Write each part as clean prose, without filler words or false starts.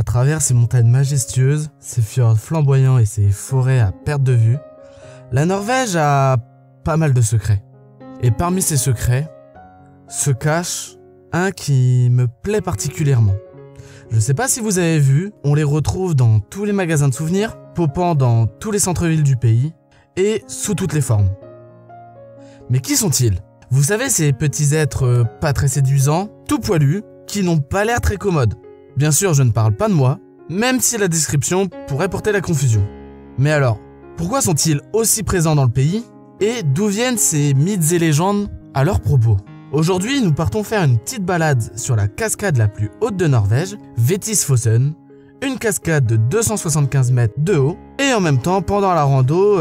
À travers ces montagnes majestueuses, ces fjords flamboyants et ces forêts à perte de vue, la Norvège a pas mal de secrets. Et parmi ces secrets, se cache un qui me plaît particulièrement. Je sais pas si vous avez vu, on les retrouve dans tous les magasins de souvenirs, popant dans tous les centres-villes du pays, et sous toutes les formes. Mais qui sont-ils? Vous savez, ces petits êtres pas très séduisants, tout poilus, qui n'ont pas l'air très commodes. Bien sûr, je ne parle pas de moi, même si la description pourrait porter la confusion. Mais alors, pourquoi sont-ils aussi présents dans le pays? Et d'où viennent ces mythes et légendes à leur propos? Aujourd'hui, nous partons faire une petite balade sur la cascade la plus haute de Norvège, Vettisfossen, une cascade de 275 mètres de haut, et en même temps, pendant la rando,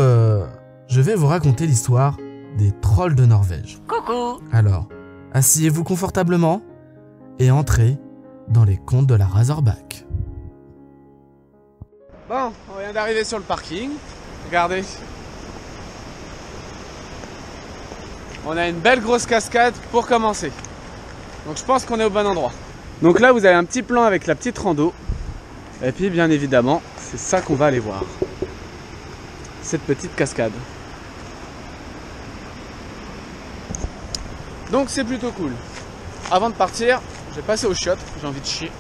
je vais vous raconter l'histoire des trolls de Norvège. Coucou! Alors, asseyez-vous confortablement et entrez dans les contes de la Razorback. Bon, on vient d'arriver sur le parking, regardez. On a une belle grosse cascade pour commencer. Donc je pense qu'on est au bon endroit. Donc là vous avez un petit plan avec la petite rando. Et puis bien évidemment, c'est ça qu'on va aller voir. Cette petite cascade. Donc c'est plutôt cool. Avant de partir, je vais passer aux chiottes, j'ai envie de chier.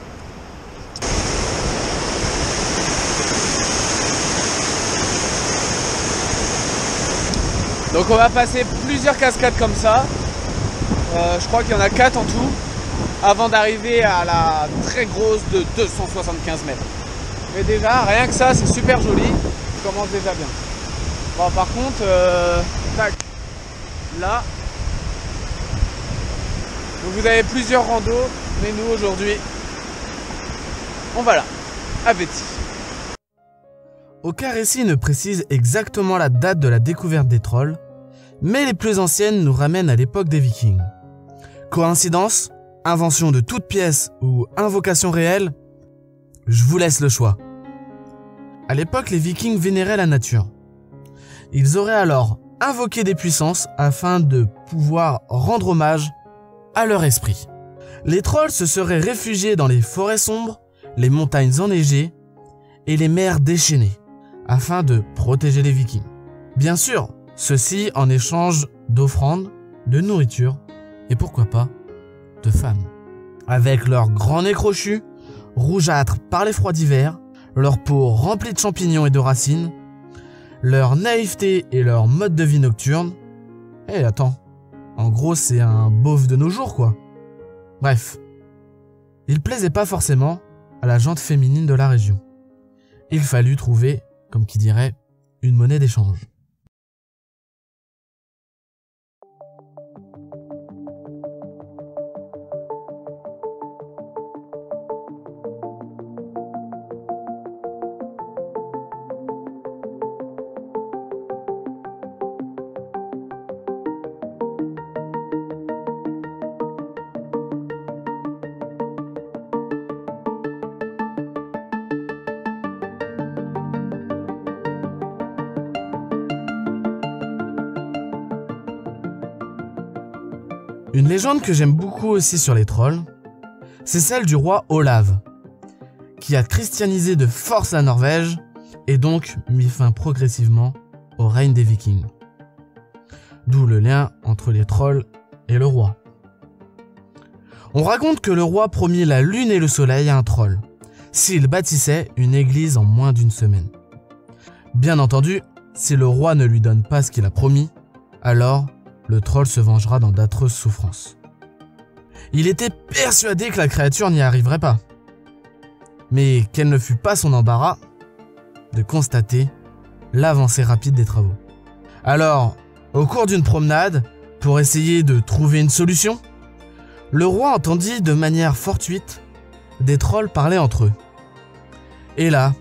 Donc on va passer plusieurs cascades comme ça, je crois qu'il y en a 4 en tout, avant d'arriver à la très grosse de 275 mètres. Mais déjà, rien que ça, c'est super joli, on commence déjà bien. Bon, par contre, tac, là, donc vous avez plusieurs randos, mais nous aujourd'hui, on va là, à Vettis. Aucun récit ne précise exactement la date de la découverte des trolls, mais les plus anciennes nous ramènent à l'époque des Vikings. Coïncidence, invention de toute pièce ou invocation réelle, je vous laisse le choix. À l'époque, les Vikings vénéraient la nature. Ils auraient alors invoqué des puissances afin de pouvoir rendre hommage à leur esprit. Les trolls se seraient réfugiés dans les forêts sombres, les montagnes enneigées et les mers déchaînées, afin de protéger les Vikings. Bien sûr, ceci en échange d'offrandes, de nourriture et pourquoi pas de femmes. Avec leur grand nez crochu, rougeâtre par les froids d'hiver, leur peau remplie de champignons et de racines, leur naïveté et leur mode de vie nocturne. Eh attends, en gros c'est un beauf de nos jours quoi. Bref, ils plaisaient pas forcément à la gente féminine de la région. Il fallut trouver, comme qui dirait, une monnaie d'échange. Une légende que j'aime beaucoup aussi sur les trolls, c'est celle du roi Olaf, qui a christianisé de force la Norvège et donc mis fin progressivement au règne des Vikings. D'où le lien entre les trolls et le roi. On raconte que le roi promit la lune et le soleil à un troll, s'il bâtissait une église en moins d'une semaine. Bien entendu, si le roi ne lui donne pas ce qu'il a promis, alors le troll se vengera dans d'atroces souffrances. Il était persuadé que la créature n'y arriverait pas. Mais quel ne fut pas son embarras de constater l'avancée rapide des travaux. Alors, au cours d'une promenade, pour essayer de trouver une solution, le roi entendit de manière fortuite des trolls parler entre eux. Et là,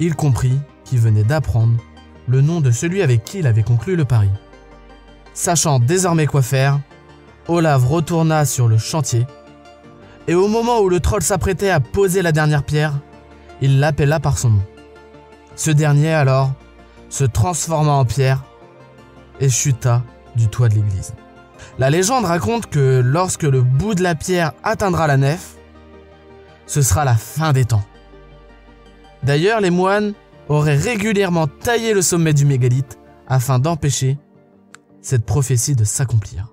il comprit qu'il venait d'apprendre le nom de celui avec qui il avait conclu le pari. Sachant désormais quoi faire, Olaf retourna sur le chantier, et au moment où le troll s'apprêtait à poser la dernière pierre, il l'appela par son nom. Ce dernier alors se transforma en pierre et chuta du toit de l'église. La légende raconte que lorsque le bout de la pierre atteindra la nef, ce sera la fin des temps. D'ailleurs, les moines auraient régulièrement taillé le sommet du mégalithe afin d'empêcher cette prophétie de s'accomplir.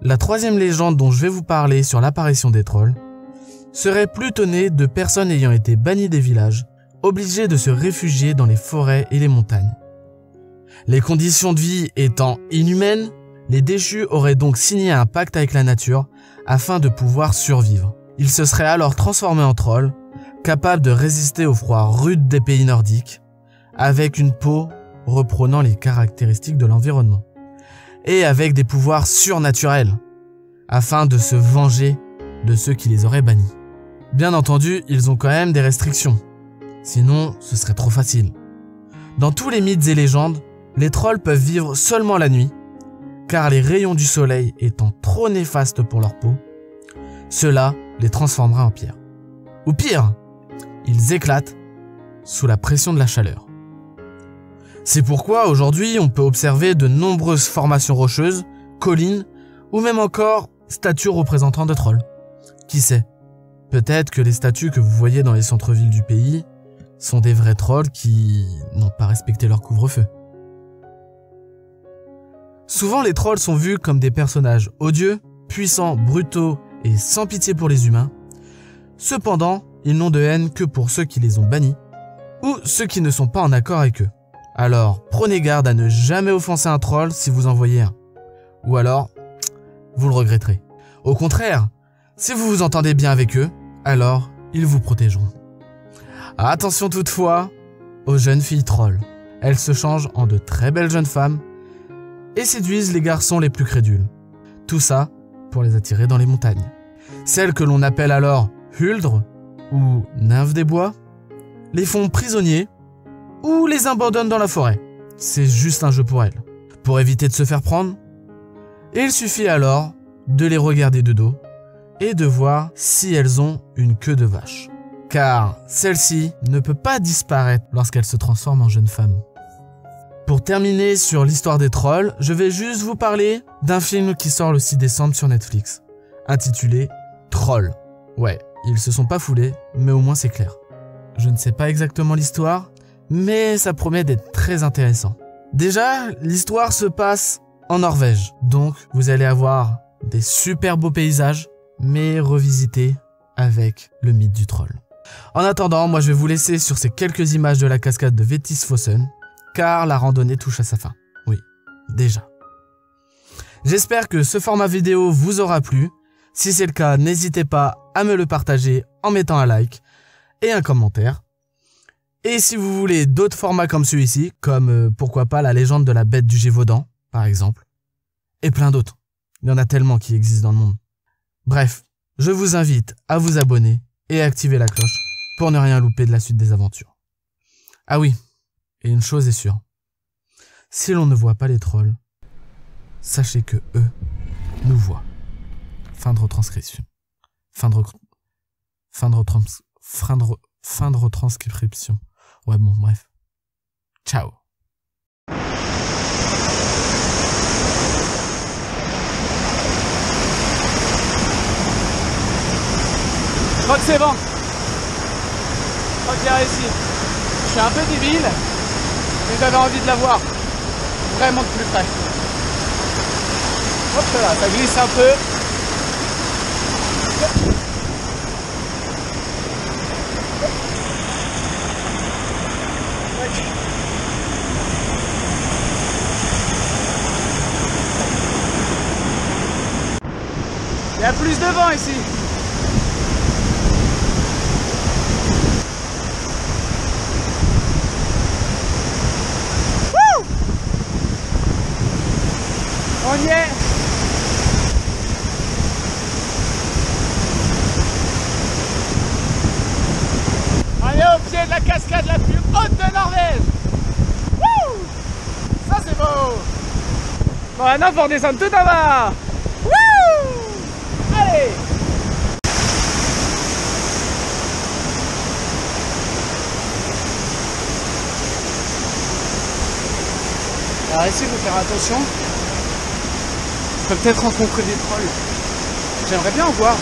La troisième légende dont je vais vous parler sur l'apparition des trolls serait plus tenue de personnes ayant été bannies des villages, obligées de se réfugier dans les forêts et les montagnes. Les conditions de vie étant inhumaines, les déchus auraient donc signé un pacte avec la nature afin de pouvoir survivre. Ils se seraient alors transformés en trolls, capables de résister au froid rude des pays nordiques, avec une peau reprenant les caractéristiques de l'environnement, et avec des pouvoirs surnaturels, afin de se venger de ceux qui les auraient bannis. Bien entendu, ils ont quand même des restrictions, sinon ce serait trop facile. Dans tous les mythes et légendes, les trolls peuvent vivre seulement la nuit, car les rayons du soleil étant trop néfastes pour leur peau, cela les transformera en pierre. Ou pire, ils éclatent sous la pression de la chaleur. C'est pourquoi aujourd'hui on peut observer de nombreuses formations rocheuses, collines ou même encore statues représentant des trolls. Qui sait, peut-être que les statues que vous voyez dans les centres-villes du pays sont des vrais trolls qui n'ont pas respecté leur couvre-feu. Souvent les trolls sont vus comme des personnages odieux, puissants, brutaux et sans pitié pour les humains. Cependant, ils n'ont de haine que pour ceux qui les ont bannis ou ceux qui ne sont pas en accord avec eux. Alors, prenez garde à ne jamais offenser un troll si vous en voyez un. Ou alors, vous le regretterez. Au contraire, si vous vous entendez bien avec eux, alors ils vous protégeront. Attention toutefois aux jeunes filles trolls. Elles se changent en de très belles jeunes femmes et séduisent les garçons les plus crédules. Tout ça pour les attirer dans les montagnes. Celles que l'on appelle alors Huldre ou nymphes des bois les font prisonniers ou les abandonnent dans la forêt. C'est juste un jeu pour elles. Pour éviter de se faire prendre, il suffit alors de les regarder de dos et de voir si elles ont une queue de vache. Car celle-ci ne peut pas disparaître lorsqu'elle se transforme en jeune femme. Pour terminer sur l'histoire des trolls, je vais juste vous parler d'un film qui sort le 6 décembre sur Netflix, intitulé Troll. Ouais, ils se sont pas foulés, mais au moins c'est clair. Je ne sais pas exactement l'histoire, mais ça promet d'être très intéressant. Déjà, l'histoire se passe en Norvège, donc vous allez avoir des super beaux paysages, mais revisités avec le mythe du troll. En attendant, moi je vais vous laisser sur ces quelques images de la cascade de Vettisfossen, car la randonnée touche à sa fin. Oui, déjà. J'espère que ce format vidéo vous aura plu. Si c'est le cas, n'hésitez pas à me le partager en mettant un like et un commentaire. Et si vous voulez d'autres formats comme celui-ci, comme pourquoi pas la légende de la bête du Gévaudan, par exemple, et plein d'autres. Il y en a tellement qui existent dans le monde. Bref, je vous invite à vous abonner et à activer la cloche pour ne rien louper de la suite des aventures. Ah oui, et une chose est sûre, si l'on ne voit pas les trolls, sachez que eux nous voient. Fin de retranscription. Fin de retranscription. Ouais bon, bref. Ciao. Je crois que c'est bon. Je crois qu'il y a réussi. Je suis un peu débile, mais j'avais envie de la voir. Vraiment de plus près. Hop là, ça glisse un peu. Il y a plus de vent ici. Wouh! On y est. Au pied de la cascade la plus haute de Norvège. Wouh! Ça c'est beau. Bon, maintenant il faut redescendre tout en bas. Wouh! Allez! Alors essayez de faire attention. Je peux peut-être rencontrer des trolls. J'aimerais bien en voir.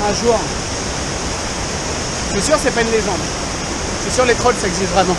un jour. C'est sûr, c'est pas une légende. C'est sûr, les trolls, ça existe vraiment.